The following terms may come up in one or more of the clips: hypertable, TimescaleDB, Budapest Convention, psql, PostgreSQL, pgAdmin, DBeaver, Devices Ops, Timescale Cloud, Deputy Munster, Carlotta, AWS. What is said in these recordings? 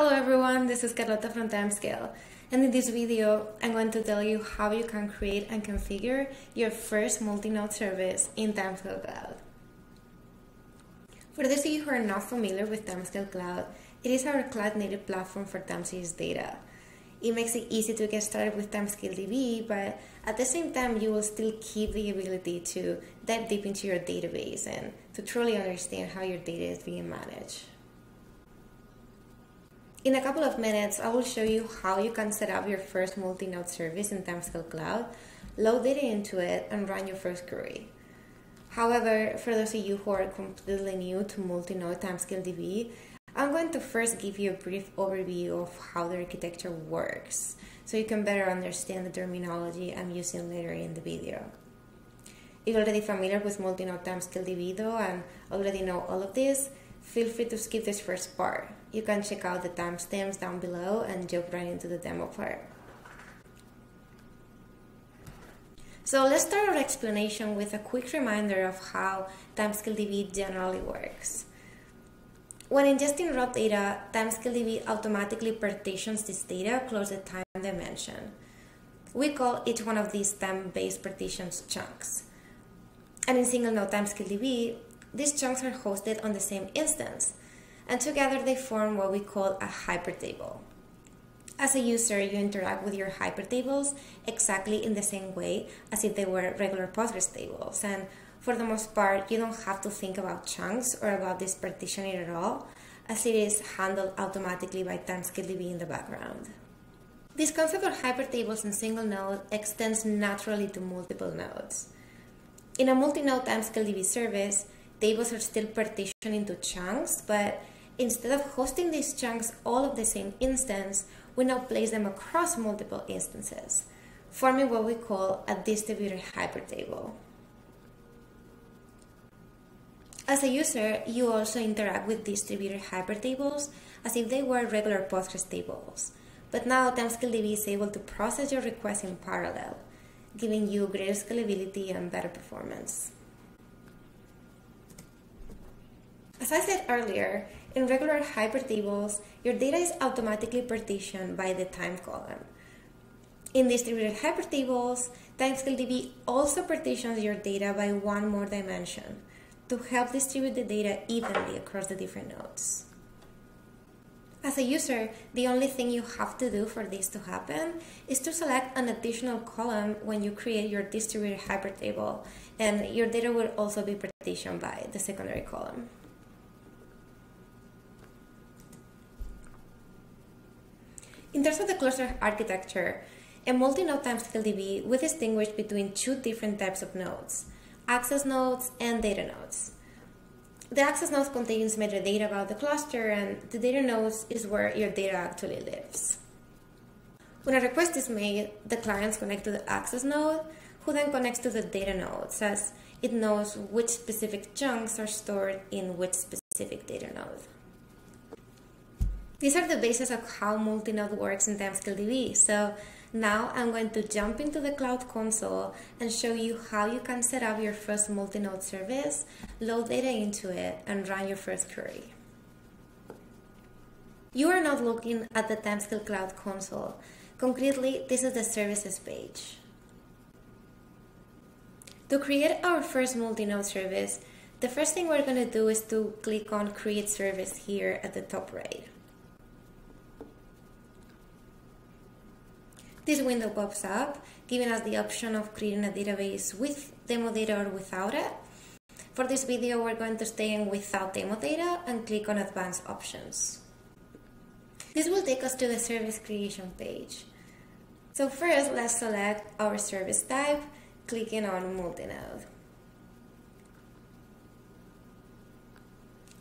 Hello everyone, this is Carlotta from Timescale, and in this video I'm going to tell you how you can create and configure your first multi-node service in Timescale Cloud. For those of you who are not familiar with Timescale Cloud, it is our cloud-native platform for Timescale's data. It makes it easy to get started with Timescale DB, but at the same time you will still keep the ability to dive deep into your database and to truly understand how your data is being managed. In a couple of minutes, I will show you how you can set up your first multi-node service in Timescale Cloud, load data into it, and run your first query. However, for those of you who are completely new to multi-node Timescale DB, I'm going to first give you a brief overview of how the architecture works, so you can better understand the terminology I'm using later in the video. If you're already familiar with multi-node Timescale DB though, and already know all of this, feel free to skip this first part. You can check out the timestamps down below and jump right into the demo part. So let's start our explanation with a quick reminder of how Timescale DB generally works. When ingesting raw data, Timescale DB automatically partitions this data across the time dimension. We call each one of these time-based partitions chunks. And in single node Timescale DB, these chunks are hosted on the same instance, and together they form what we call a hypertable. As a user, you interact with your hypertables exactly in the same way as if they were regular Postgres tables, and for the most part, you don't have to think about chunks or about this partitioning at all, as it is handled automatically by Timescale DB in the background. This concept of hypertables in single node extends naturally to multiple nodes. In a multi-node Timescale DB service, tables are still partitioned into chunks, but instead of hosting these chunks all of the same instance, we now place them across multiple instances, forming what we call a distributed hypertable. As a user, you also interact with distributed hypertables as if they were regular Postgres tables, but now Timescale DB is able to process your requests in parallel, giving you greater scalability and better performance. As I said earlier, in regular hypertables, your data is automatically partitioned by the time column. In distributed hypertables, Timescale DB also partitions your data by one more dimension to help distribute the data evenly across the different nodes. As a user, the only thing you have to do for this to happen is to select an additional column when you create your distributed hypertable, and your data will also be partitioned by the secondary column. In terms of the cluster architecture, in multi-node Timescale DB, we distinguish between two different types of nodes, access nodes and data nodes. The access nodes contains metadata about the cluster, and the data nodes is where your data actually lives. When a request is made, the clients connect to the access node, who then connects to the data nodes, as it knows which specific chunks are stored in which specific data node. These are the basis of how multi-node works in Timescale DB. So now I'm going to jump into the Cloud Console and show you how you can set up your first multi-node service, load data into it, and run your first query. You are not looking at the Timescale Cloud Console. Concretely, this is the services page. To create our first multi-node service, the first thing we're going to do is to click on Create Service here at the top right. This window pops up, giving us the option of creating a database with demo data or without it. For this video, we're going to stay in without demo data and click on Advanced Options. This will take us to the service creation page. So first, let's select our service type, clicking on multi-node.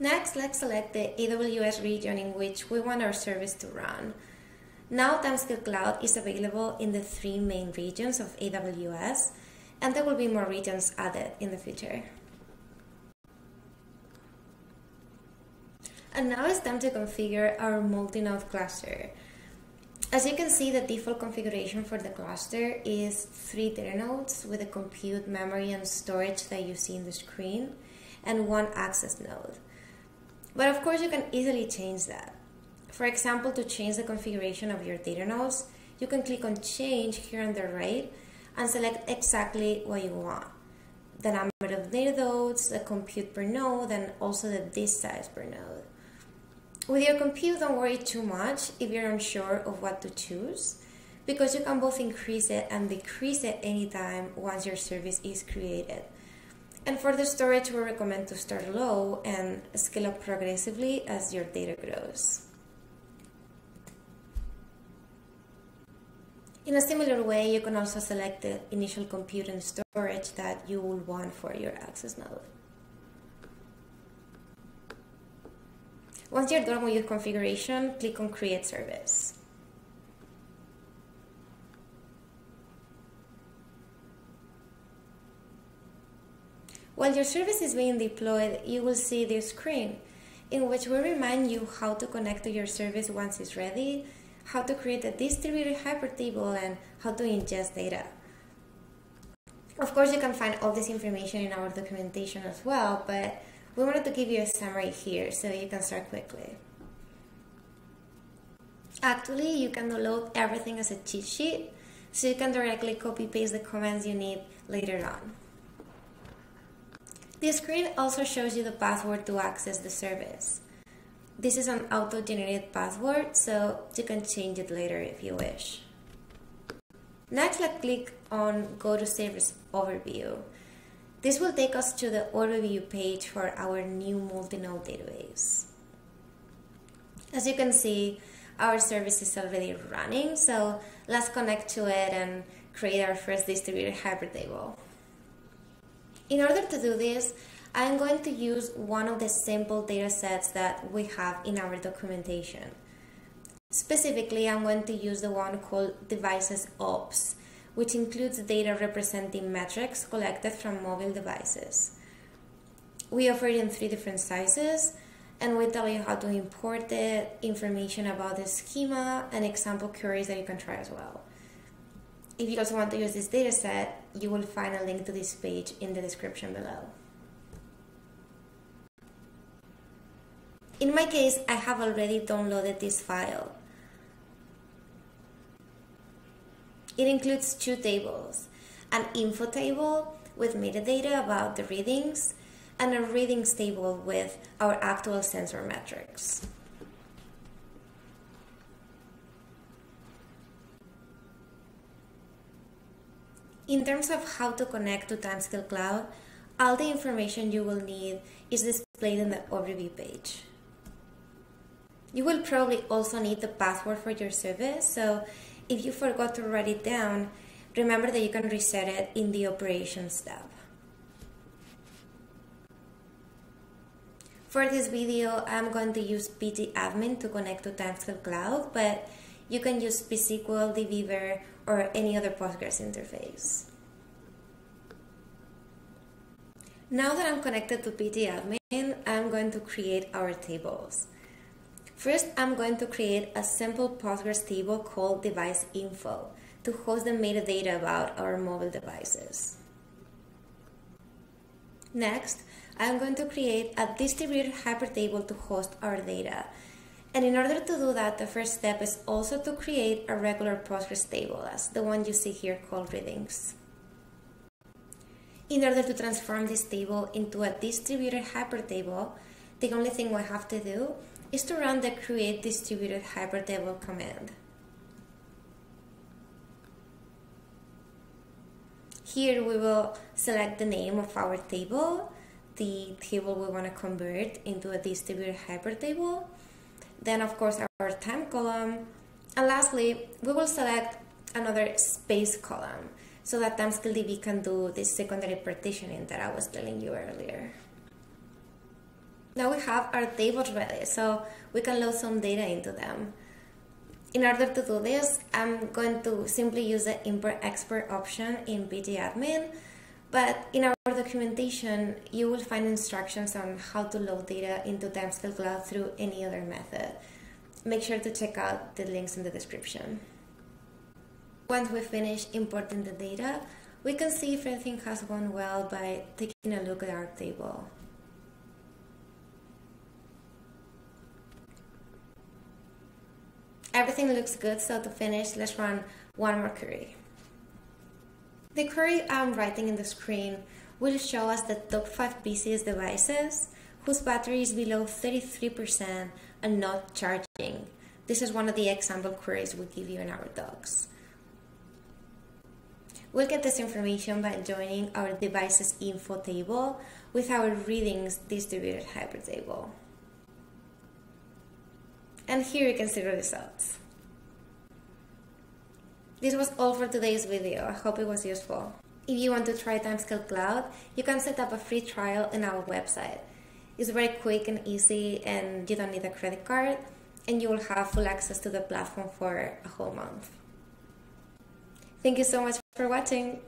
Next, let's select the AWS region in which we want our service to run. Now Timescale Cloud is available in the three main regions of AWS, and there will be more regions added in the future. And now it's time to configure our multi-node cluster. As you can see, the default configuration for the cluster is 3 data nodes with the compute, memory, and storage that you see in the screen, and 1 access node. But of course, you can easily change that. For example, to change the configuration of your data nodes, you can click on Change here on the right and select exactly what you want. The number of data nodes, the compute per node, and also the disk size per node. With your compute, don't worry too much if you're unsure of what to choose, because you can both increase it and decrease it anytime once your service is created. And for the storage, we recommend to start low and scale up progressively as your data grows. In a similar way, you can also select the initial compute and storage that you will want for your access node. Once you're done with your configuration, click on Create Service. While your service is being deployed, you will see this screen in which we remind you how to connect to your service once it's ready, how to create a distributed hypertable, and how to ingest data. Of course, you can find all this information in our documentation as well, but we wanted to give you a summary here so you can start quickly. Actually, you can download everything as a cheat sheet, so you can directly copy-paste the commands you need later on. This screen also shows you the password to access the service. This is an auto-generated password, so you can change it later if you wish. Next, let's click on Go to Service Overview. This will take us to the overview page for our new multi-node database. As you can see, our service is already running, so let's connect to it and create our first distributed hypertable. In order to do this, I'm going to use one of the sample data sets that we have in our documentation. Specifically, I'm going to use the one called Devices Ops, which includes data representing metrics collected from mobile devices. We offer it in 3 different sizes, and we tell you how to import it, information about the schema, and example queries that you can try as well. If you also want to use this dataset, you will find a link to this page in the description below. In my case, I have already downloaded this file. It includes 2 tables, an info table with metadata about the readings, and a readings table with our actual sensor metrics. In terms of how to connect to Timescale Cloud, all the information you will need is displayed in the overview page. You will probably also need the password for your service, so if you forgot to write it down, remember that you can reset it in the Operations tab. For this video, I'm going to use pgAdmin to connect to Timescale Cloud, but you can use psql, DBeaver, or any other Postgres interface. Now that I'm connected to pgAdmin, I'm going to create our tables. First, I'm going to create a simple Postgres table called Device Info to host the metadata about our mobile devices. Next, I'm going to create a distributed hypertable to host our data. And in order to do that, the first step is also to create a regular Postgres table, as the one you see here called Readings. In order to transform this table into a distributed hypertable, the only thing we have to do is to run the create distributed hypertable command. Here we will select the name of our table, the table we want to convert into a distributed hypertable, then of course our time column, and lastly we will select another space column so that Timescale DB can do this secondary partitioning that I was telling you earlier. Now we have our tables ready, so we can load some data into them. In order to do this, I'm going to simply use the import-export option in pgAdmin, but in our documentation, you will find instructions on how to load data into Timescale Cloud through any other method. Make sure to check out the links in the description. Once we finish importing the data, we can see if everything has gone well by taking a look at our table. Everything looks good, so to finish, let's run one more query. The query I'm writing in the screen will show us the top 5 busiest devices whose battery is below 33% and not charging. This is one of the example queries we give you in our docs. We'll get this information by joining our devices info table with our readings distributed hybrid table. And here you can see the results. This was all for today's video. I hope it was useful. If you want to try Timescale Cloud, you can set up a free trial on our website. It's very quick and easy, and you don't need a credit card, and you will have full access to the platform for a whole month. Thank you so much for watching.